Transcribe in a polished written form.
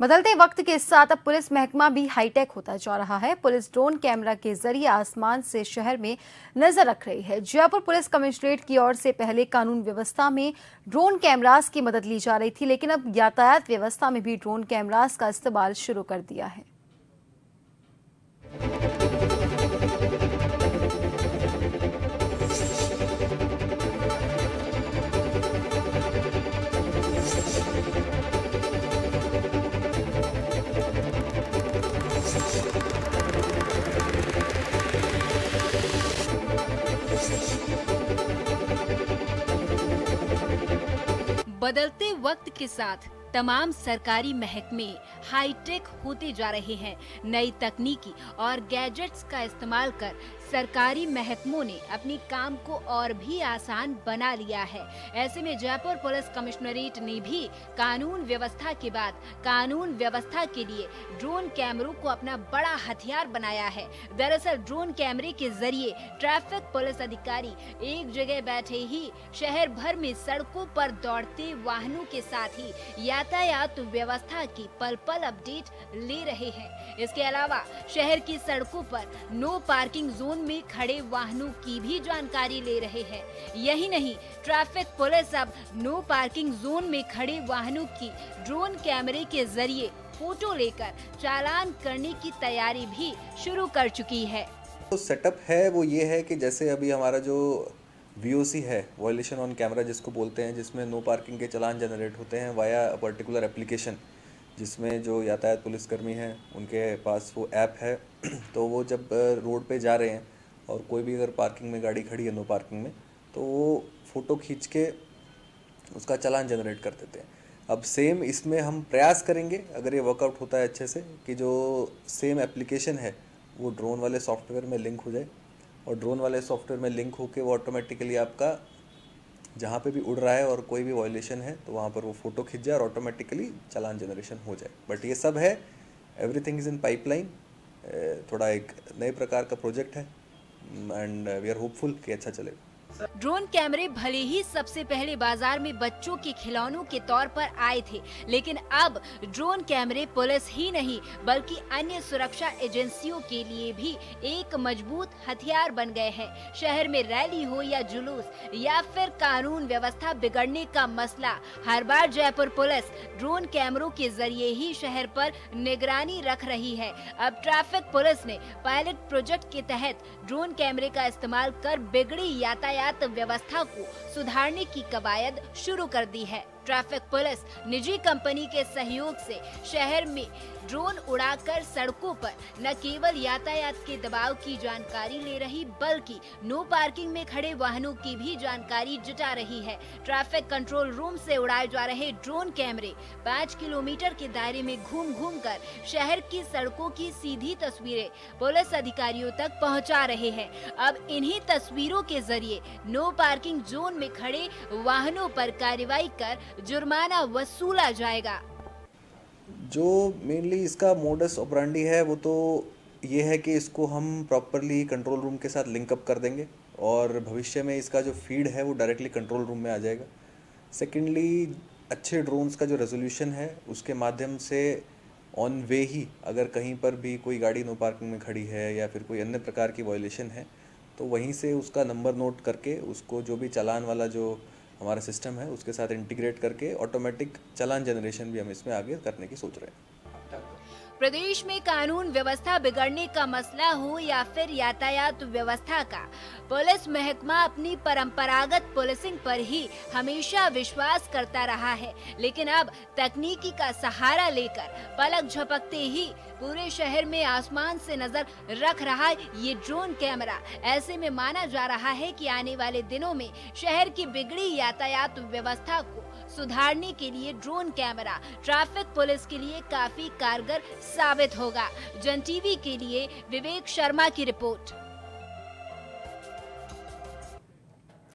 बदलते वक्त के साथ अब पुलिस महकमा भी हाईटेक होता जा रहा है। पुलिस ड्रोन कैमरा के जरिए आसमान से शहर में नजर रख रही है। जयपुर पुलिस कमिश्नरेट की ओर से पहले कानून व्यवस्था में ड्रोन कैमरास की मदद ली जा रही थी, लेकिन अब यातायात व्यवस्था में भी ड्रोन कैमरास का इस्तेमाल शुरू कर दिया है। बदलते वक्त के साथ तमाम सरकारी महकमे हाईटेक होते जा रहे हैं। नई तकनीकी और गैजेट्स का इस्तेमाल कर सरकारी महकमों ने अपने काम को और भी आसान बना लिया है। ऐसे में जयपुर पुलिस कमिश्नरेट ने भी कानून व्यवस्था के बाद कानून व्यवस्था के लिए ड्रोन कैमरों को अपना बड़ा हथियार बनाया है। दरअसल ड्रोन कैमरे के जरिए ट्रैफिक पुलिस अधिकारी एक जगह बैठे ही शहर भर में सड़कों पर दौड़ते वाहनों के साथ ही यातायात व्यवस्था की पल पल अपडेट ले रहे हैं। इसके अलावा शहर की सड़कों पर नो पार्किंग जोन में खड़े वाहनों की भी जानकारी ले रहे हैं। यही नहीं, ट्रैफिक पुलिस अब नो पार्किंग जोन में खड़े वाहनों की ड्रोन कैमरे के जरिए फोटो लेकर चालान करने की तैयारी भी शुरू कर चुकी है। तो सेटअप है वो ये है कि जैसे अभी हमारा जो VOC है, वायलेशन ऑन कैमरा जिसको बोलते हैं, जिसमें नो पार्किंग के चालान जनरेट होते हैं वाया पर्टिकुलर एप्लीकेशन, जिसमें जो यातायात पुलिसकर्मी हैं उनके पास वो ऐप है। तो वो जब रोड पे जा रहे हैं और कोई भी अगर पार्किंग में गाड़ी खड़ी है नो पार्किंग में, तो वो फ़ोटो खींच के उसका चालान जनरेट कर देते हैं। अब सेम इसमें हम प्रयास करेंगे, अगर ये वर्कआउट होता है अच्छे से, कि जो सेम एप्लीकेशन है वो ड्रोन वाले सॉफ्टवेयर में लिंक हो जाए और ड्रोन वाले सॉफ्टवेयर में लिंक होके वो ऑटोमेटिकली आपका जहाँ पे भी उड़ रहा है और कोई भी वायलेशन है तो वहाँ पर वो फ़ोटो खींच जाए और ऑटोमेटिकली चालान जनरेशन हो जाए। बट ये सब है, एवरीथिंग इज़ इन पाइपलाइन। थोड़ा एक नए प्रकार का प्रोजेक्ट है एंड वी आर होपफुल कि अच्छा चलेगा। ड्रोन कैमरे भले ही सबसे पहले बाजार में बच्चों के खिलौनों के तौर पर आए थे, लेकिन अब ड्रोन कैमरे पुलिस ही नहीं बल्कि अन्य सुरक्षा एजेंसियों के लिए भी एक मजबूत हथियार बन गए हैं। शहर में रैली हो या जुलूस या फिर कानून व्यवस्था बिगड़ने का मसला, हर बार जयपुर पुलिस ड्रोन कैमरों के जरिए ही शहर पर निगरानी रख रही है। अब ट्रैफिक पुलिस ने पायलट प्रोजेक्ट के तहत ड्रोन कैमरे का इस्तेमाल कर बिगड़ी यातायात व्यवस्था को सुधारने की कवायद शुरू कर दी है। ट्रैफिक पुलिस निजी कंपनी के सहयोग से शहर में ड्रोन उड़ाकर सड़कों पर न केवल यातायात के दबाव की जानकारी ले रही, बल्कि नो पार्किंग में खड़े वाहनों की भी जानकारी जुटा रही है। ट्रैफिक कंट्रोल रूम से उड़ाए जा रहे ड्रोन कैमरे 5 किलोमीटर के दायरे में घूम घूम कर शहर की सड़कों की सीधी तस्वीरें पुलिस अधिकारियों तक पहुँचा रहे हैं। अब इन्ही तस्वीरों के जरिए नो पार्किंग जोन में खड़े वाहनों पर कार्रवाई कर जुर्माना वसूला जाएगा। जो मेनली इसका मोडस ऑपरेंडी है वो तो ये है कि इसको हम प्रॉपरली कंट्रोल रूम के साथ लिंकअप कर देंगे और भविष्य में इसका जो फीड है वो डायरेक्टली कंट्रोल रूम में आ जाएगा। सेकेंडली, अच्छे ड्रोन्स का जो रेजोल्यूशन है उसके माध्यम से ऑन वे ही अगर कहीं पर भी कोई गाड़ी नो पार्किंग में खड़ी है या फिर कोई अन्य प्रकार की वायलेशन है तो वहीं से उसका नंबर नोट करके उसको जो भी चालान वाला जो हमारा सिस्टम है उसके साथ इंटीग्रेट करके ऑटोमेटिक चालान जनरेशन भी हम इसमें आगे करने की सोच रहे हैं। प्रदेश में कानून व्यवस्था बिगड़ने का मसला हो या फिर यातायात व्यवस्था का, पुलिस महकमा अपनी परंपरागत पुलिसिंग पर ही हमेशा विश्वास करता रहा है, लेकिन अब तकनीकी का सहारा लेकर पलक झपकते ही पूरे शहर में आसमान से नजर रख रहा है ये ड्रोन कैमरा। ऐसे में माना जा रहा है कि आने वाले दिनों में शहर की बिगड़ी यातायात व्यवस्था को सुधारने के लिए ड्रोन कैमरा ट्रैफिक पुलिस के लिए काफी कारगर साबित होगा। जनटीवी के लिए विवेक शर्मा की रिपोर्ट।